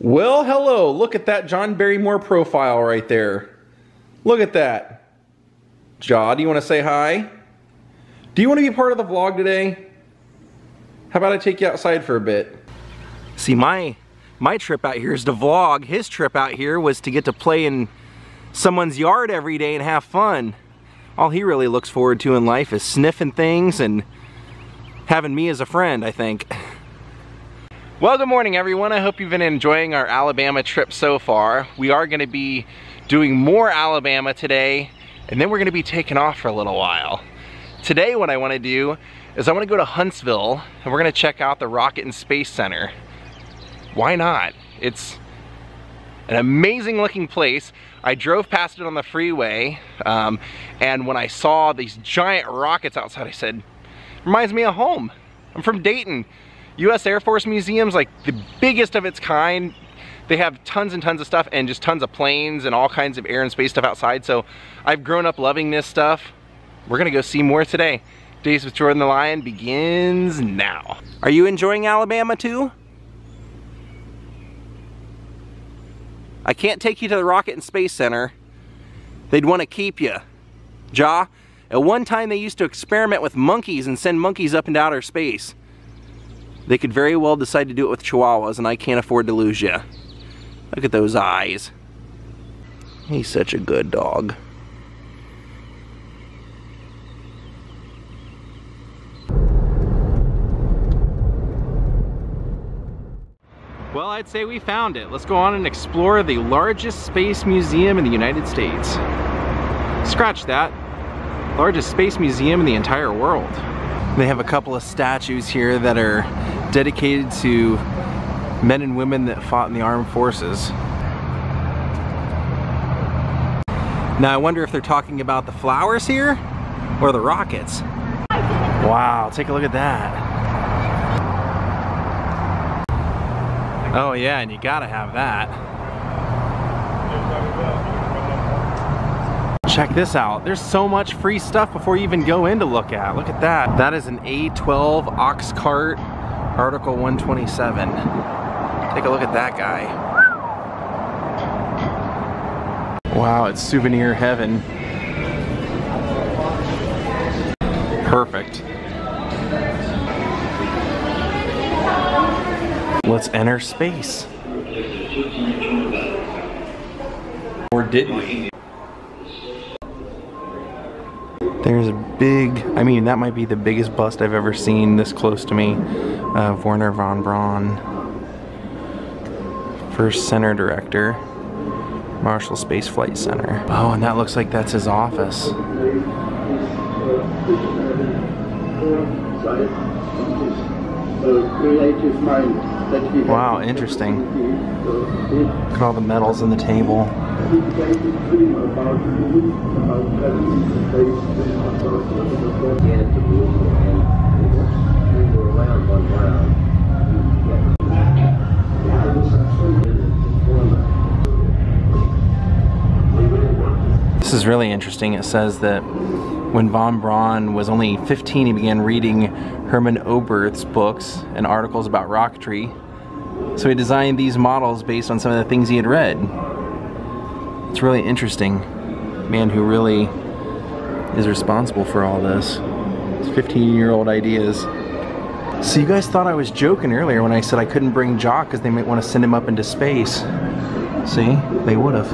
Well, hello, look at that John Barrymore profile right there. Look at that. Ja, do you want to say hi? Do you want to be part of the vlog today? How about I take you outside for a bit? See, my trip out here is to vlog. His trip out here was to get to play in someone's yard every day and have fun. All he really looks forward to in life is sniffing things and having me as a friend, I think. Well, good morning everyone. I hope you've been enjoying our Alabama trip so far. We are going to be doing more Alabama today, and then we're going to be taking off for a little while. Today what I want to do is I want to go to Huntsville, and we're going to check out the Rocket and Space Center. Why not? It's an amazing looking place. I drove past it on the freeway, and when I saw these giant rockets outside, I said, reminds me of home. I'm from Dayton. U.S. Air Force Museum's like the biggest of its kind. They have tons and tons of stuff and just tons of planes and all kinds of air and space stuff outside. So I've grown up loving this stuff. We're gonna go see more today. Daze with Jordan the Lion begins now. Are you enjoying Alabama too? I can't take you to the Rocket and Space Center. They'd want to keep you. Ja, at one time they used to experiment with monkeys and send monkeys up into outer space. They could very well decide to do it with chihuahuas, and I can't afford to lose you. Look at those eyes. He's such a good dog. Well, I'd say we found it. Let's go on and explore the largest space museum in the United States. Scratch that. Largest space museum in the entire world. They have a couple of statues here that are dedicated to men and women that fought in the armed forces. Now I wonder if they're talking about the flowers here or the rockets. Wow, take a look at that. Oh yeah, and you gotta have that. Check this out. There's so much free stuff before you even go in to look at. Look at that. That is an A-12 ox cart, Article 127. Take a look at that guy. Wow, it's souvenir heaven. Perfect. Let's enter space. Or didn't we? There's a big, I mean, that might be the biggest bust I've ever seen this close to me, of Wernher von Braun, first center director, Marshall Space Flight Center. Oh, and that looks like that's his office. Creative mind that we have. Wow, interesting. Look at all the metals on the table. This is really interesting. It says that when von Braun was only 15, he began reading Hermann Oberth's books and articles about rocketry. So he designed these models based on some of the things he had read. It's really interesting. Man who really is responsible for all this. It's 15-year-old ideas. So you guys thought I was joking earlier when I said I couldn't bring Jock because they might want to send him up into space. See? They would have.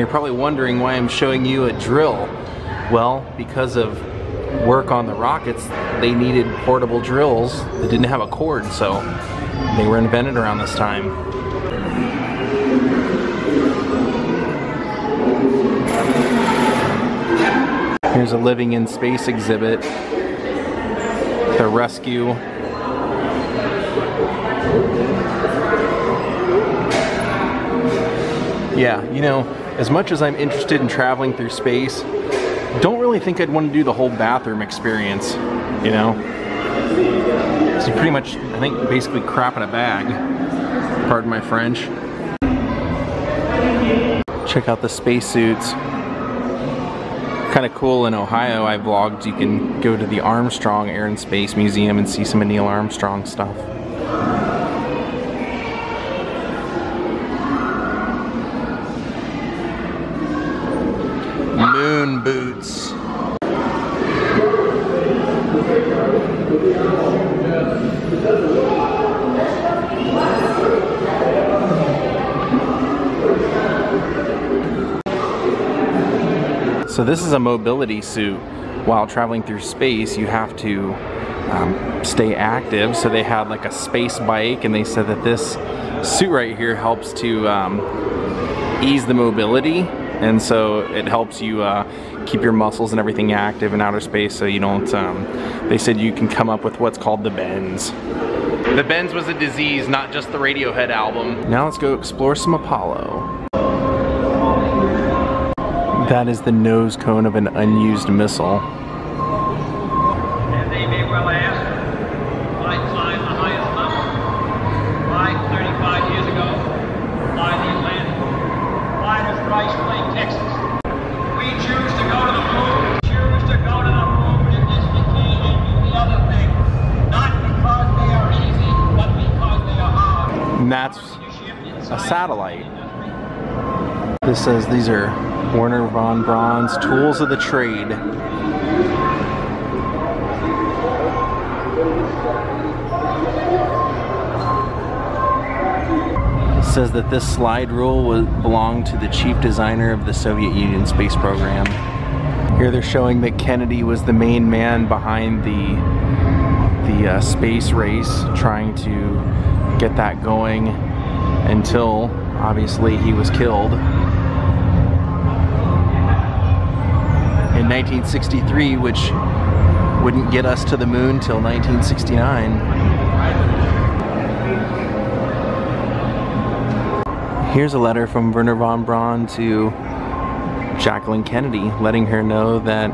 You're probably wondering why I'm showing you a drill. Well, because of work on the rockets, they needed portable drills that didn't have a cord, so they were invented around this time. Here's a living in space exhibit. The rescue. Yeah, you know, as much as I'm interested in traveling through space, don't really think I'd want to do the whole bathroom experience, you know? It's pretty much, I think, basically crap in a bag. Pardon my French. Check out the spacesuits. Kind of cool, in Ohio I vlogged, you can go to the Armstrong Air and Space Museum and see some of Neil Armstrong stuff. So this is a mobility suit. While traveling through space, you have to stay active. So they had like a space bike, and they said that this suit right here helps to ease the mobility. And so it helps you keep your muscles and everything active in outer space, so you don't, they said you can come up with what's called the bends. The bends was a disease, not just the Radiohead album. Now let's go explore some Apollo. That is the nose cone of an unused missile. And they may well ask, why climb the highest mountain? Why 35 years ago, fly the Atlantic? Why does Rice play Texas? We choose to go to the moon. We choose to go to the moon in this decade and do the other thing. Not because they are easy, but because they are hard. And that's a satellite. This says these are Wernher von Braun's tools of the trade. It says that this slide rule belonged to the chief designer of the Soviet Union space program. Here they're showing that Kennedy was the main man behind the space race, trying to get that going until obviously he was killed. In 1963, which wouldn't get us to the moon till 1969. Here's a letter from Wernher von Braun to Jacqueline Kennedy, letting her know that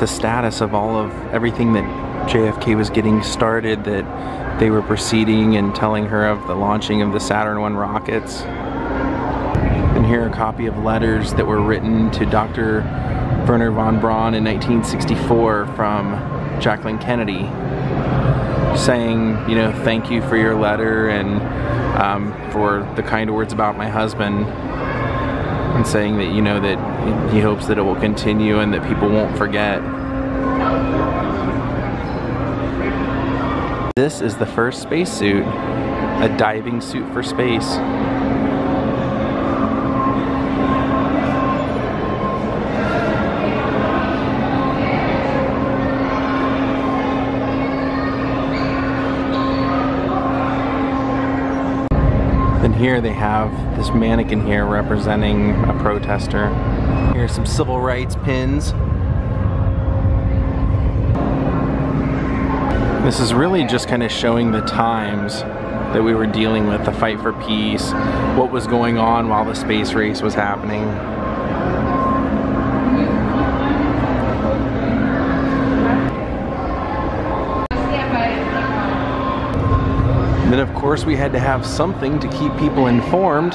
the status of all of everything that JFK was getting started, that they were proceeding, and telling her of the launching of the Saturn I rockets. And here a copy of letters that were written to Dr. Wernher von Braun in 1964 from Jacqueline Kennedy, saying, you know, thank you for your letter and for the kind words about my husband, and saying that, you know, that he hopes that it will continue and that people won't forget. This is the first spacesuit, a diving suit for space. And here they have this mannequin here representing a protester. Here are some civil rights pins. This is really just kind of showing the times that we were dealing with, the fight for peace, what was going on while the space race was happening. Then of course we had to have something to keep people informed,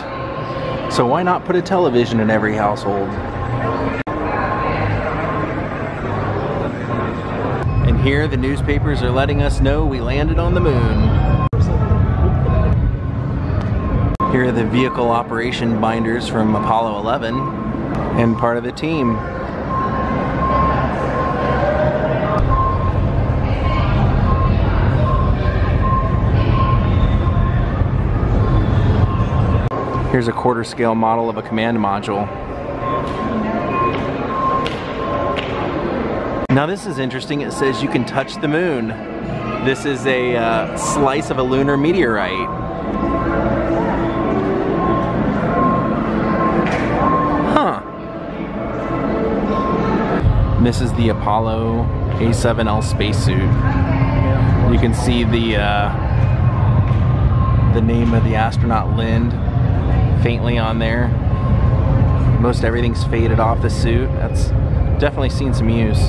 so why not put a television in every household? And here the newspapers are letting us know we landed on the moon. Here are the vehicle operation binders from Apollo 11 and part of the team. Here's a quarter-scale model of a command module. Now this is interesting. It says you can touch the moon. This is a slice of a lunar meteorite. Huh. And this is the Apollo A7L spacesuit. You can see the name of the astronaut, Lind, faintly on there. Most everything's faded off the suit. That's definitely seen some use.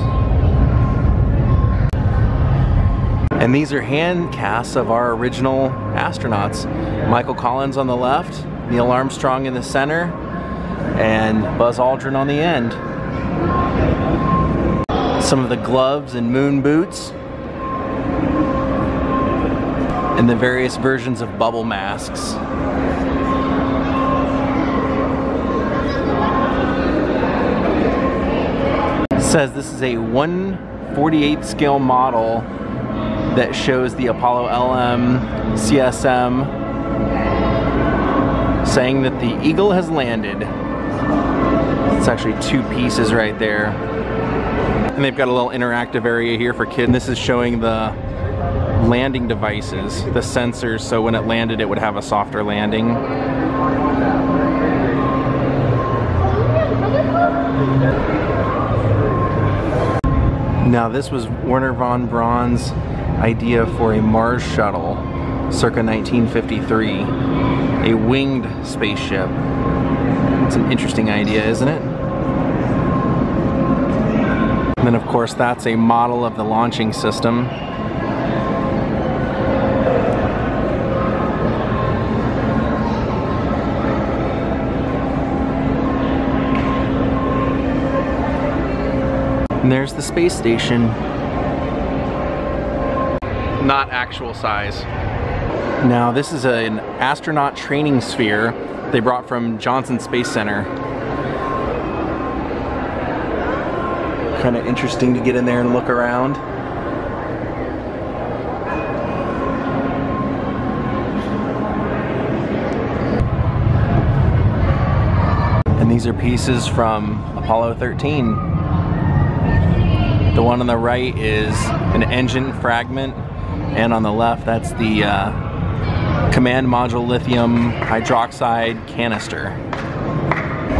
And these are hand casts of our original astronauts. Michael Collins on the left, Neil Armstrong in the center, and Buzz Aldrin on the end. Some of the gloves and moon boots, and the various versions of bubble masks. Says this is a 1/48 scale model that shows the Apollo LM, CSM, saying that the Eagle has landed. It's actually two pieces right there. And they've got a little interactive area here for kids. And this is showing the landing devices, the sensors, so when it landed it would have a softer landing. Now this was Wernher von Braun's idea for a Mars shuttle circa 1953, a winged spaceship. It's an interesting idea, isn't it? And then of course that's a model of the launching system. And there's the space station. Not actual size. Now this is an astronaut training sphere they brought from Johnson Space Center. Kind of interesting to get in there and look around. And these are pieces from Apollo 13. The one on the right is an engine fragment, and on the left that's the command module lithium hydroxide canister.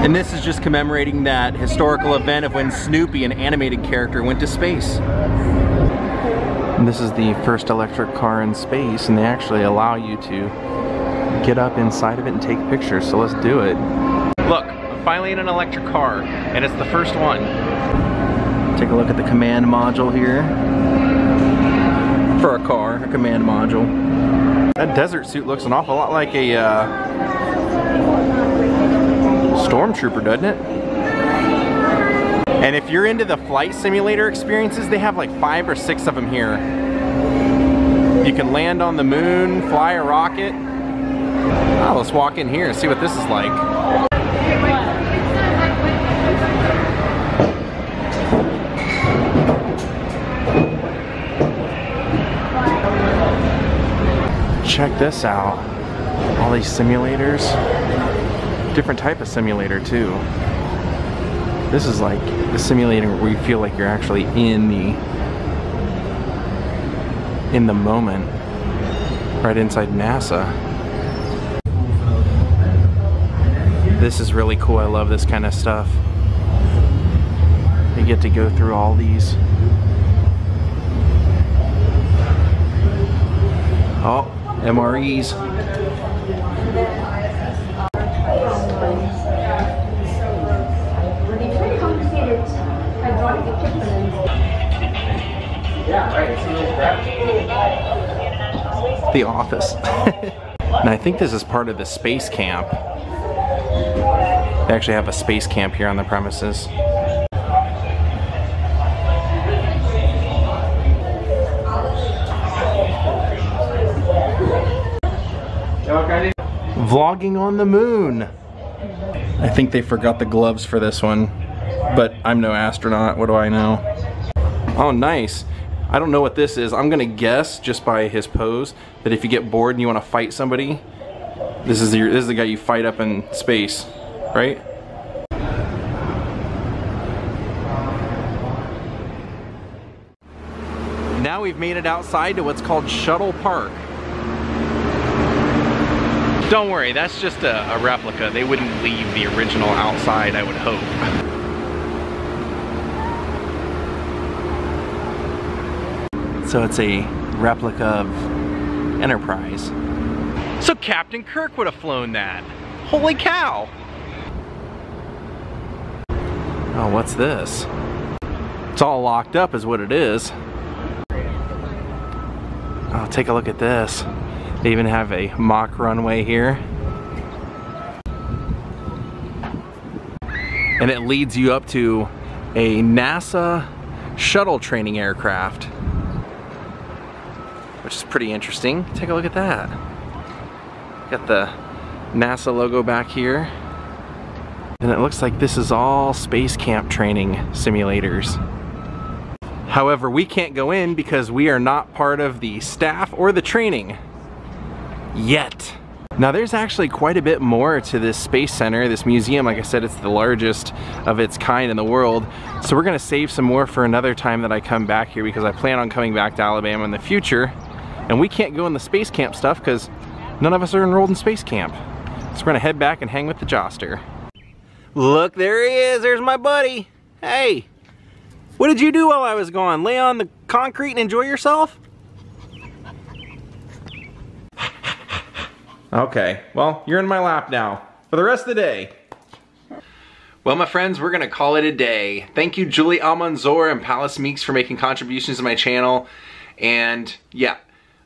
And this is just commemorating that historical event of when Snoopy, an animated character, went to space. And this is the first electric car in space, and they actually allow you to get up inside of it and take pictures, so let's do it. Look, I'm finally in an electric car, and it's the first one. Take a look at the command module here. For a car, a command module. That desert suit looks an awful lot like a stormtrooper, doesn't it? And if you're into the flight simulator experiences, they have like 5 or 6 of them here. You can land on the moon, fly a rocket. Oh, let's walk in here and see what this is like. Check this out, all these simulators, different type of simulator too. This is like the simulator where you feel like you're actually in the moment, right inside NASA. This is really cool, I love this kind of stuff. You get to go through all these. Oh. MREs. The office. And I think this is part of the space camp. They actually have a space camp here on the premises. Vlogging on the moon. I think they forgot the gloves for this one, but I'm no astronaut, what do I know? Oh nice, I don't know what this is. I'm gonna guess just by his pose that if you get bored and you want to fight somebody, this is the guy you fight up in space, right? Now we've made it outside to what's called Shuttle Park. Don't worry, that's just a replica. They wouldn't leave the original outside, I would hope. So it's a replica of Enterprise. So Captain Kirk would have flown that. Holy cow! Oh, what's this? It's all locked up is what it is. Oh, take a look at this. They even have a mock runway here. And it leads you up to a NASA shuttle training aircraft, which is pretty interesting. Take a look at that. Got the NASA logo back here. And it looks like this is all space camp training simulators. However, we can't go in because we are not part of the staff or the training. Yet. Now there's actually quite a bit more to this space center, this museum. Like I said, it's the largest of its kind in the world. So we're gonna save some more for another time that I come back here, because I plan on coming back to Alabama in the future. And we can't go in the space camp stuff because none of us are enrolled in space camp. So we're gonna head back and hang with the Joster. Look, there he is, there's my buddy. Hey, what did you do while I was gone? Lay on the concrete and enjoy yourself? Okay, well, you're in my lap now for the rest of the day. Well, my friends, we're gonna call it a day. Thank you, Julie Almanzor and Palace Meeks, for making contributions to my channel. And yeah,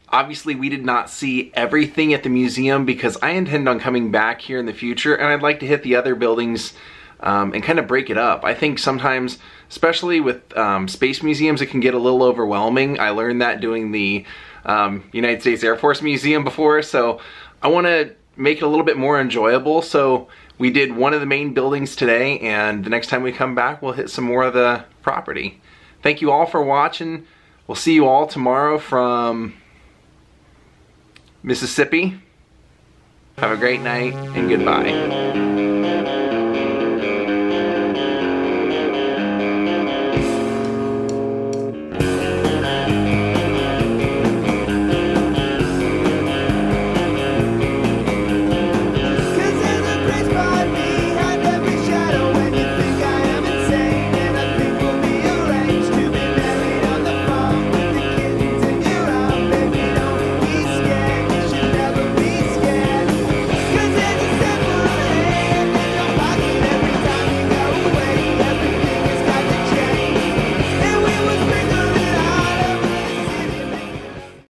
obviously we did not see everything at the museum because I intend on coming back here in the future, and I'd like to hit the other buildings and kind of break it up. I think sometimes, especially with space museums, it can get a little overwhelming. I learned that doing the United States Air Force Museum before, so I want to make it a little bit more enjoyable. So we did one of the main buildings today, and the next time we come back, we'll hit some more of the property. Thank you all for watching. We'll see you all tomorrow from Mississippi. Have a great night, and goodbye.